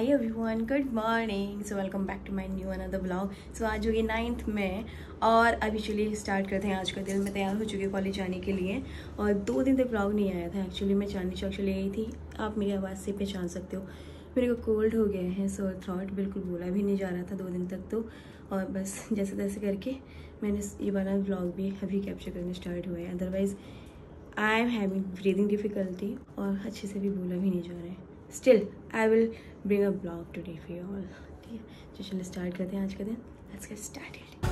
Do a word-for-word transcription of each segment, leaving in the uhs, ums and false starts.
Hi everyone, good morning. So welcome back to my new another blog. सो आज हो गई नाइन्थ में और अभी चलिए स्टार्ट करते हैं आज का दिन। मैं तैयार हो चुकी हूँ कॉलेज जाने के लिए और दो दिन तक ब्लॉग नहीं आया था। एक्चुअली मैं चांदनी चौक चली गई थी। आप मेरी आवाज़ से पहचान सकते हो, मेरे को कोल्ड हो गया है। सो थ्रोट बिल्कुल बोला भी नहीं जा रहा था दो दिन तक तो, और बस जैसे तैसे करके मैंने ये वाला ब्लॉग भी अभी कैप्चर करना स्टार्ट हुआ है। Otherwise I am having breathing difficulty और अच्छे से भी बोला भी नहीं जा रहा है। Still I will bring a blog today for you all. ठीक है, तो चलो स्टार्ट करते हैं आज का दिन। Let's get started.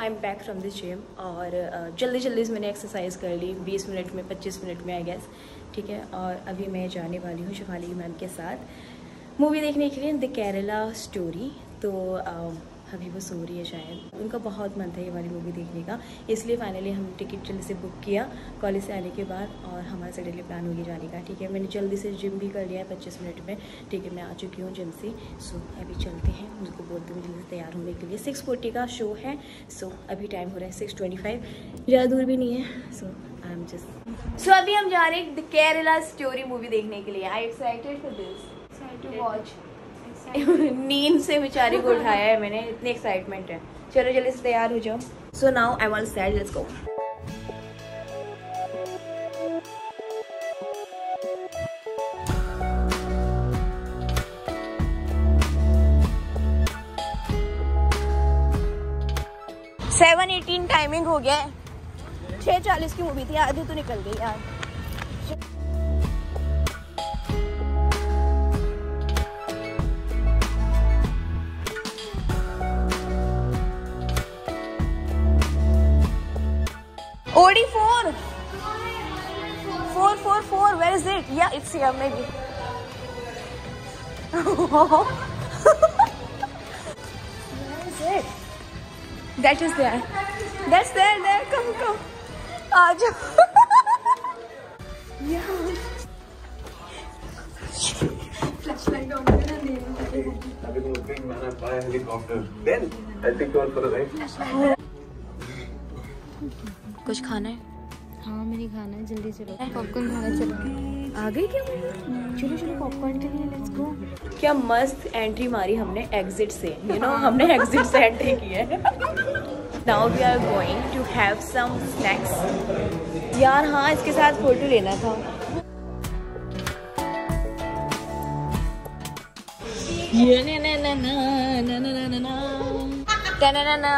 I am back from this gym और जल्दी जल्दी से मैंने एक्सरसाइज कर ली बीस मिनट में, पच्चीस मिनट में आई गेस। ठीक है, और अभी मैं जाने वाली हूँ शिफाली मैम के साथ मूवी देखने के लिए, द केरला स्टोरी। तो uh, अभी वो सो रही है शायद। उनका बहुत मन था ये वाली मूवी देखने का, इसलिए फाइनली हम टिकट जल्दी से बुक किया कॉलेज से आने के बाद और हमारा सडनली प्लान हो गया जाने का। ठीक है, मैंने जल्दी से जिम भी कर लिया है पच्चीस मिनट में। ठीक है, मैं आ चुकी हूँ जिम से। सो अभी चलते हैं, उनको बोलते हुए जल्दी से तैयार होने के लिए। सिक्स फोर्टी का शो है। सो अभी टाइम हो रहा है सिक्स ट्वेंटी फाइव, ज़्यादा दूर भी नहीं है। सो आई एम जस्ट सो अभी हम जा रहे हैं द केरला स्टोरी मूवी देखने के लिए। I excited for this. नींद से बेचारी को उठाया है मैंने, इतनी एक्साइटमेंट है। चलो जल्दी से तैयार हो जाओ। So now I am all set, let's go. Seven eighteen timing हो गया है। छः चालीस की मूवी थी, आधी तो निकल गई यार। four four four, where is it? Yeah, it's here maybe. Where is it? That is there. That's there, there. Come, come. Aaj. Yeah. Flashlight on the name. Abhi ko bring mana by helicopter. Then I think you are for the right. कुछ खाना है? हाँ, मेरी खाना है। जल्दी चलो, popcorn खाना। चलो आ गई क्या? चलो चलो पॉपकॉर्न के लिए लेट्स गो। क्या मस्त एंट्री मारी हमने एग्जिट से, यू you नो know, हमने एग्जिट से एंट्री की है। Now we are going to have some snacks. यार हाँ, इसके साथ फोटो लेना था। ये ना ना ना ना ना ना ना ना ना ना